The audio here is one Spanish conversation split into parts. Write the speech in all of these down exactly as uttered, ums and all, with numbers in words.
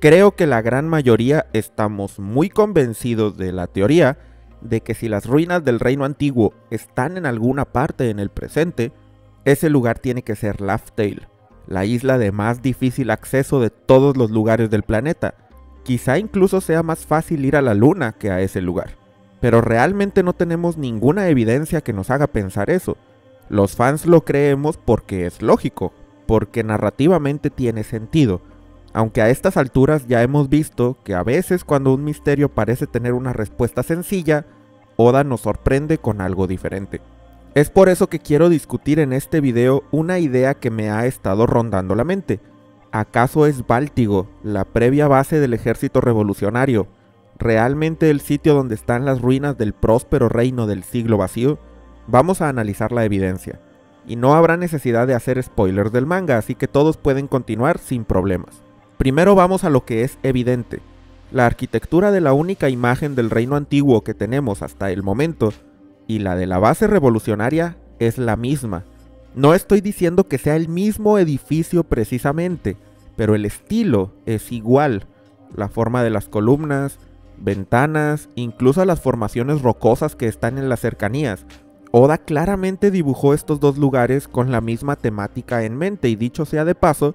Creo que la gran mayoría estamos muy convencidos de la teoría de que si las ruinas del reino antiguo están en alguna parte en el presente, ese lugar tiene que ser Laugh Tale, la isla de más difícil acceso de todos los lugares del planeta. Quizá incluso sea más fácil ir a la luna que a ese lugar, pero realmente no tenemos ninguna evidencia que nos haga pensar eso. Los fans lo creemos porque es lógico, porque narrativamente tiene sentido. Aunque a estas alturas ya hemos visto que a veces cuando un misterio parece tener una respuesta sencilla, Oda nos sorprende con algo diferente. Es por eso que quiero discutir en este video una idea que me ha estado rondando la mente. ¿Acaso es Baltigo, la previa base del ejército revolucionario, realmente el sitio donde están las ruinas del próspero reino del siglo vacío? Vamos a analizar la evidencia, y no habrá necesidad de hacer spoilers del manga, así que todos pueden continuar sin problemas. Primero vamos a lo que es evidente. La arquitectura de la única imagen del reino antiguo que tenemos hasta el momento y la de la base revolucionaria es la misma. No estoy diciendo que sea el mismo edificio precisamente, pero el estilo es igual. La forma de las columnas, ventanas, incluso las formaciones rocosas que están en las cercanías. Oda claramente dibujó estos dos lugares con la misma temática en mente y dicho sea de paso,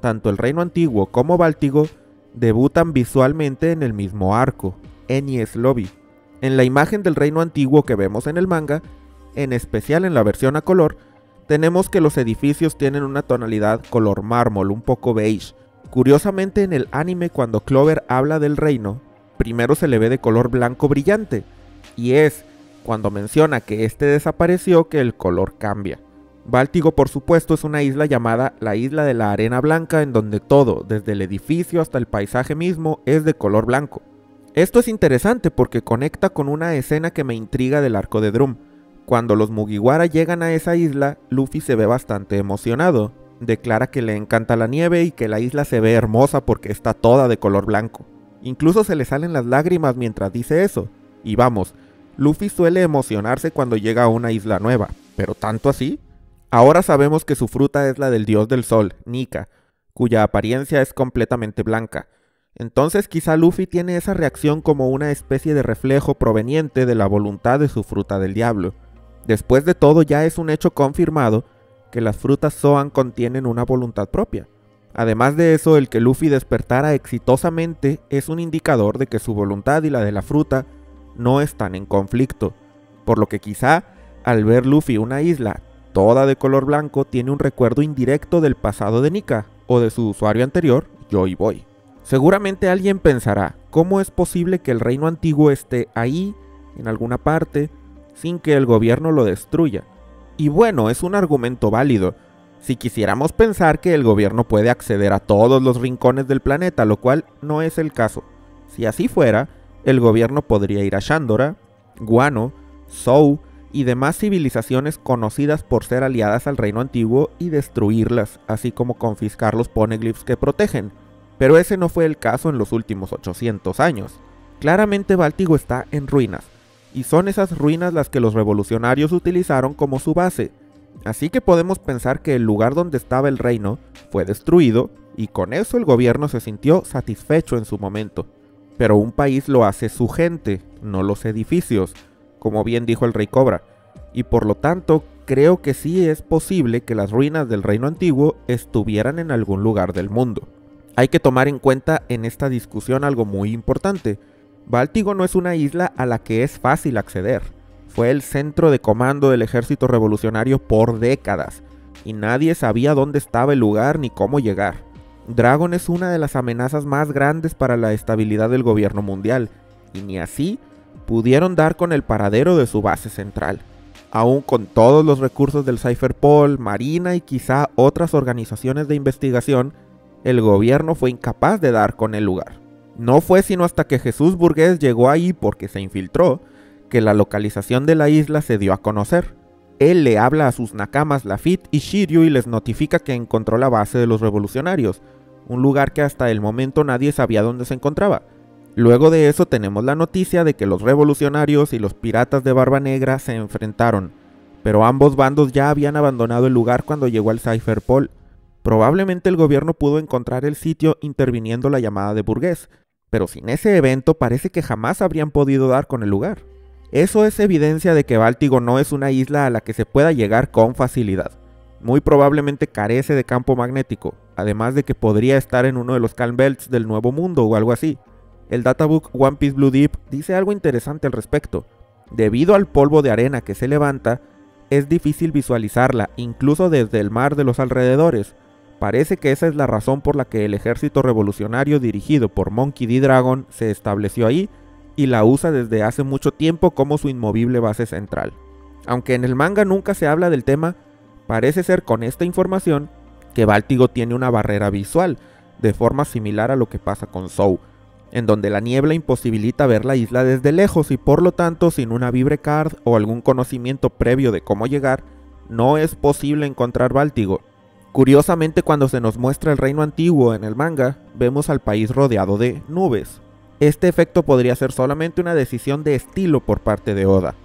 tanto el reino antiguo como Baltigo debutan visualmente en el mismo arco, Enies Lobby. En la imagen del reino antiguo que vemos en el manga, en especial en la versión a color, tenemos que los edificios tienen una tonalidad color mármol, un poco beige. Curiosamente en el anime cuando Clover habla del reino, primero se le ve de color blanco brillante, y es cuando menciona que este desapareció que el color cambia. Baltigo, por supuesto, es una isla llamada la Isla de la Arena Blanca, en donde todo, desde el edificio hasta el paisaje mismo, es de color blanco. Esto es interesante porque conecta con una escena que me intriga del arco de Drum. Cuando los Mugiwara llegan a esa isla, Luffy se ve bastante emocionado. Declara que le encanta la nieve y que la isla se ve hermosa porque está toda de color blanco. Incluso se le salen las lágrimas mientras dice eso. Y vamos, Luffy suele emocionarse cuando llega a una isla nueva, pero ¿tanto así? Ahora sabemos que su fruta es la del dios del sol, Nika, cuya apariencia es completamente blanca. Entonces quizá Luffy tiene esa reacción como una especie de reflejo proveniente de la voluntad de su fruta del diablo. Después de todo ya es un hecho confirmado que las frutas Zoan contienen una voluntad propia. Además de eso, el que Luffy despertara exitosamente es un indicador de que su voluntad y la de la fruta no están en conflicto. Por lo que quizá, al ver Luffy una isla toda de color blanco, tiene un recuerdo indirecto del pasado de Nika, o de su usuario anterior, Joy Boy. Seguramente alguien pensará, ¿cómo es posible que el reino antiguo esté ahí, en alguna parte, sin que el gobierno lo destruya? Y bueno, es un argumento válido, si quisiéramos pensar que el gobierno puede acceder a todos los rincones del planeta, lo cual no es el caso. Si así fuera, el gobierno podría ir a Shandora, Wano, Zou, y demás civilizaciones conocidas por ser aliadas al reino antiguo y destruirlas, así como confiscar los poneglyphs que protegen, pero ese no fue el caso en los últimos ochocientos años. Claramente Baltigo está en ruinas, y son esas ruinas las que los revolucionarios utilizaron como su base, así que podemos pensar que el lugar donde estaba el reino fue destruido, y con eso el gobierno se sintió satisfecho en su momento. Pero un país lo hace su gente, no los edificios, como bien dijo el Rey Cobra, y por lo tanto creo que sí es posible que las ruinas del reino antiguo estuvieran en algún lugar del mundo. Hay que tomar en cuenta en esta discusión algo muy importante. Baltigo no es una isla a la que es fácil acceder, fue el centro de comando del ejército revolucionario por décadas, y nadie sabía dónde estaba el lugar ni cómo llegar. Dragon es una de las amenazas más grandes para la estabilidad del gobierno mundial, y ni así pudieron dar con el paradero de su base central. Aún con todos los recursos del Cipher Pol, Marina y quizá otras organizaciones de investigación, el gobierno fue incapaz de dar con el lugar. No fue sino hasta que Jesús Burgess llegó ahí porque se infiltró, que la localización de la isla se dio a conocer. Él le habla a sus nakamas Lafitte y Shiryu y les notifica que encontró la base de los revolucionarios, un lugar que hasta el momento nadie sabía dónde se encontraba. Luego de eso tenemos la noticia de que los revolucionarios y los piratas de Barba Negra se enfrentaron, pero ambos bandos ya habían abandonado el lugar cuando llegó el Cipher Pol. Probablemente el gobierno pudo encontrar el sitio interviniendo la llamada de Burgess, pero sin ese evento parece que jamás habrían podido dar con el lugar. Eso es evidencia de que Baltigo no es una isla a la que se pueda llegar con facilidad. Muy probablemente carece de campo magnético, además de que podría estar en uno de los calm belts del Nuevo Mundo o algo así. El databook One Piece Blue Deep dice algo interesante al respecto. Debido al polvo de arena que se levanta, es difícil visualizarla incluso desde el mar de los alrededores. Parece que esa es la razón por la que el ejército revolucionario dirigido por Monkey D. Dragon se estableció ahí y la usa desde hace mucho tiempo como su inmovible base central. Aunque en el manga nunca se habla del tema, parece ser con esta información que Baltigo tiene una barrera visual, de forma similar a lo que pasa con Zou, en donde la niebla imposibilita ver la isla desde lejos y por lo tanto sin una vibrecard o algún conocimiento previo de cómo llegar, no es posible encontrar Baltigo. Curiosamente, cuando se nos muestra el reino antiguo en el manga, vemos al país rodeado de nubes. Este efecto podría ser solamente una decisión de estilo por parte de Oda,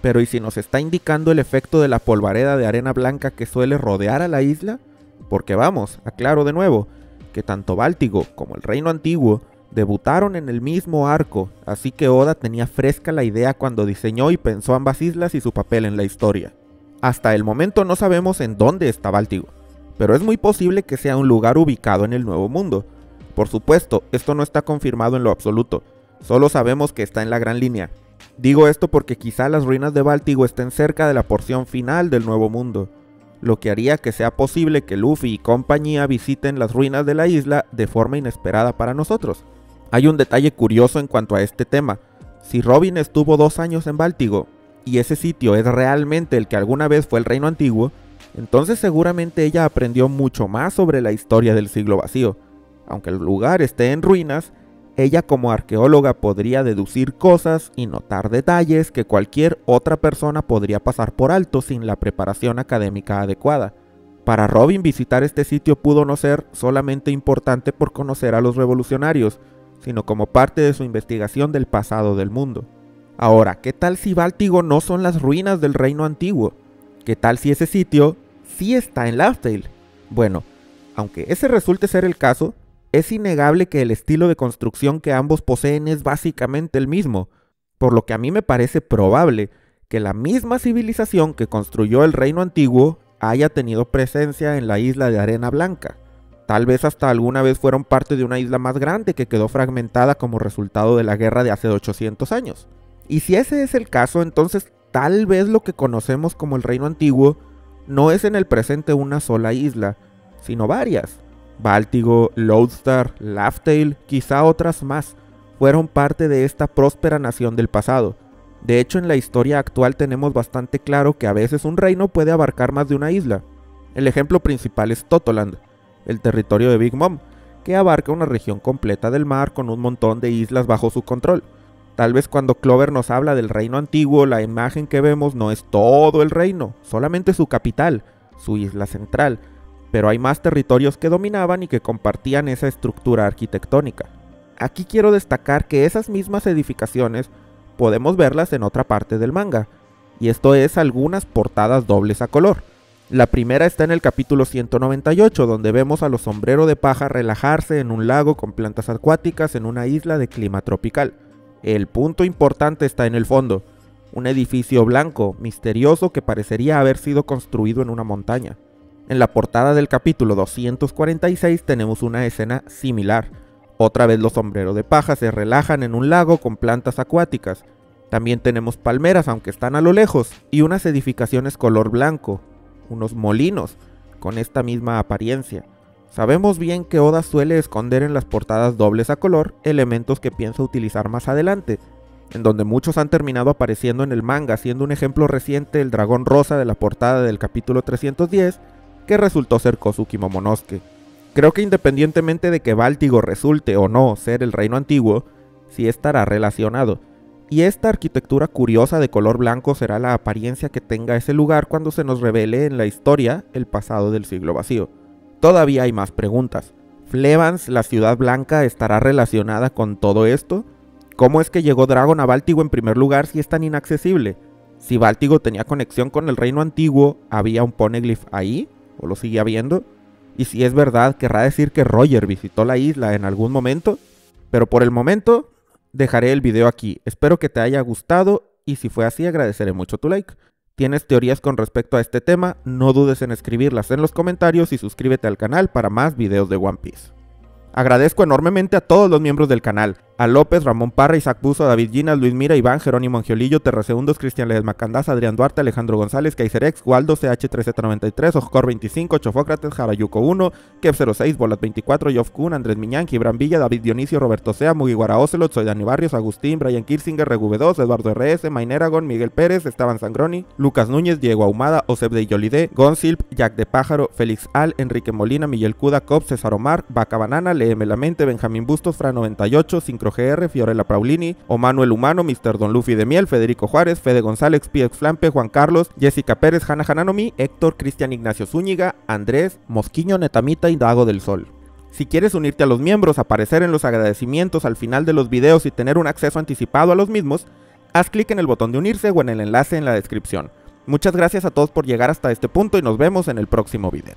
pero ¿y si nos está indicando el efecto de la polvareda de arena blanca que suele rodear a la isla? Porque vamos, aclaro de nuevo, que tanto Baltigo como el reino antiguo debutaron en el mismo arco, así que Oda tenía fresca la idea cuando diseñó y pensó ambas islas y su papel en la historia. Hasta el momento no sabemos en dónde está Baltigo, pero es muy posible que sea un lugar ubicado en el Nuevo Mundo. Por supuesto, esto no está confirmado en lo absoluto, solo sabemos que está en la Gran Línea. Digo esto porque quizá las ruinas de Baltigo estén cerca de la porción final del Nuevo Mundo, lo que haría que sea posible que Luffy y compañía visiten las ruinas de la isla de forma inesperada para nosotros. Hay un detalle curioso en cuanto a este tema. Si Robin estuvo dos años en Baltigo, y ese sitio es realmente el que alguna vez fue el reino antiguo, entonces seguramente ella aprendió mucho más sobre la historia del siglo vacío. Aunque el lugar esté en ruinas, ella como arqueóloga podría deducir cosas y notar detalles que cualquier otra persona podría pasar por alto sin la preparación académica adecuada. Para Robin, visitar este sitio pudo no ser solamente importante por conocer a los revolucionarios, sino como parte de su investigación del pasado del mundo. Ahora, ¿qué tal si Baltigo no son las ruinas del reino antiguo? ¿Qué tal si ese sitio sí está en Laugh Tale? Bueno, aunque ese resulte ser el caso, es innegable que el estilo de construcción que ambos poseen es básicamente el mismo, por lo que a mí me parece probable que la misma civilización que construyó el reino antiguo haya tenido presencia en la isla de arena blanca. Tal vez hasta alguna vez fueron parte de una isla más grande que quedó fragmentada como resultado de la guerra de hace ochocientos años. Y si ese es el caso, entonces tal vez lo que conocemos como el reino antiguo no es en el presente una sola isla, sino varias. Baltigo, Lodestar, Laugh Tale, quizá otras más, fueron parte de esta próspera nación del pasado. De hecho, en la historia actual tenemos bastante claro que a veces un reino puede abarcar más de una isla. El ejemplo principal es Totoland, el territorio de Big Mom, que abarca una región completa del mar con un montón de islas bajo su control. Tal vez cuando Clover nos habla del reino antiguo, la imagen que vemos no es todo el reino, solamente su capital, su isla central, pero hay más territorios que dominaban y que compartían esa estructura arquitectónica. Aquí quiero destacar que esas mismas edificaciones podemos verlas en otra parte del manga, y esto es algunas portadas dobles a color. La primera está en el capítulo ciento noventa y ocho, donde vemos a los sombreros de paja relajarse en un lago con plantas acuáticas en una isla de clima tropical. El punto importante está en el fondo, un edificio blanco, misterioso, que parecería haber sido construido en una montaña. En la portada del capítulo doscientos cuarenta y seis tenemos una escena similar. Otra vez los sombreros de paja se relajan en un lago con plantas acuáticas. También tenemos palmeras, aunque están a lo lejos, y unas edificaciones color blanco, unos molinos, con esta misma apariencia. Sabemos bien que Oda suele esconder en las portadas dobles a color elementos que piensa utilizar más adelante, en donde muchos han terminado apareciendo en el manga, siendo un ejemplo reciente el dragón rosa de la portada del capítulo trescientos diez, que resultó ser Kozuki Momonosuke. Creo que independientemente de que Baltigo resulte o no ser el reino antiguo, sí estará relacionado. Y esta arquitectura curiosa de color blanco será la apariencia que tenga ese lugar cuando se nos revele en la historia el pasado del siglo vacío. Todavía hay más preguntas. ¿Flevans, la ciudad blanca, estará relacionada con todo esto? ¿Cómo es que llegó Dragon a Baltigo en primer lugar si es tan inaccesible? Si Baltigo tenía conexión con el reino antiguo, ¿había un Poneglyph ahí? ¿O lo sigue habiendo? Y si es verdad, querrá decir que Roger visitó la isla en algún momento. Pero por el momento, dejaré el video aquí. Espero que te haya gustado y si fue así, agradeceré mucho tu like. ¿Tienes teorías con respecto a este tema? No dudes en escribirlas en los comentarios y suscríbete al canal para más videos de One Piece. Agradezco enormemente a todos los miembros del canal, a López, Ramón Parra, Isaac Buzo, David Ginas, Luis Mira, Iván, Jerónimo Angiolillo, Terraseundos, Cristian Ledes Macandaza, Adrián Duarte, Alejandro González, Kaiserex, Waldo, C H tres Z noventa y tres, Oscor veinticinco, Chofócrates, Jarayuco uno, Kev cero seis, Bolat veinticuatro, Yof Kun, Andrés Miñán, Gibran Villa, David Dionisio, Roberto Sea, Mugiwara Ocelot, Soy Dani Barrios, Agustín, Brian Kirsinger, Reguve dos, Eduardo R S, Maineragon, Miguel Pérez, Esteban Sangroni, Lucas Núñez, Diego Ahumada, Oseb de Yolide, Gonsilp, Jack de Pájaro, Félix Al, Enrique Molina, Miguel Cuda, Cop, César Omar, Vaca Banana, Léeme la Mente, Benjamín Bustos, Fran noventa y ocho, Sincro G R, Fiorella Praulini, O Manuel Humano, mister Don Luffy de Miel, Federico Juárez, Fede González, P X Flampe, Juan Carlos, Jessica Pérez, Hanna Hananomi, Héctor, Cristian Ignacio Zúñiga, Andrés, Mosquiño, Netamita y Dago del Sol. Si quieres unirte a los miembros, aparecer en los agradecimientos al final de los videos y tener un acceso anticipado a los mismos, haz clic en el botón de unirse o en el enlace en la descripción. Muchas gracias a todos por llegar hasta este punto y nos vemos en el próximo video.